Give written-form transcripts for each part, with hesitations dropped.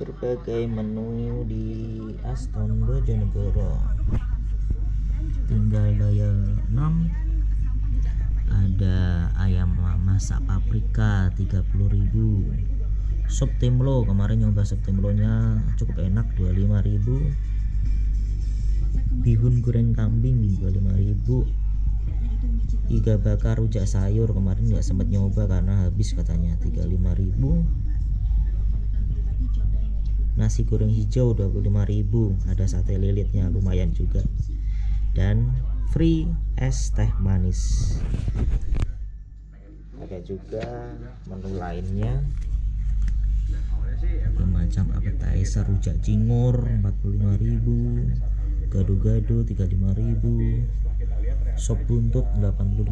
berbagai menu di Aston Bojonegoro. Tinggal daya 6, ada ayam masak paprika 30.000. Sop timlo, kemarin nyoba sop timlonya cukup enak, 25.000. Bihun goreng kambing 25.000. Iga bakar rujak sayur kemarin nggak sempat nyoba karena habis katanya, 35.000. Nasi goreng hijau 25.000, ada sate lilitnya lumayan juga, dan free es teh manis. Ada juga menu lainnya, macam appetizer rujak cingur 45.000, gado-gado 35.000, sop buntut 85.000,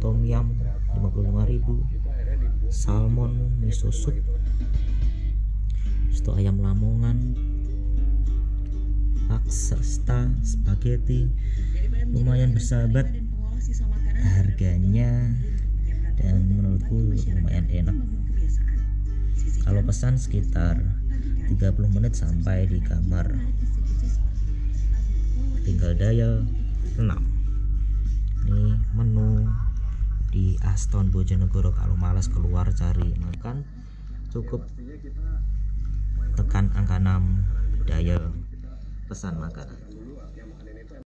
tom yum 55.000, salmon miso soup, stok ayam lamongan, pasta spaghetti, lumayan bersahabat harganya dan menurutku lumayan enak. Kalau pesan sekitar 30 menit sampai di kamar. Tinggal daya 6. Ini menu di Aston Bojonegoro. Kalau malas keluar cari makan, cukup tekan angka 6 daya pesan makanan.